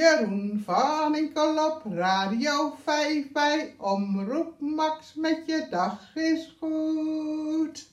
Jeroen van Inkel op Radio 5 bij Omroep Max met je dag is goed.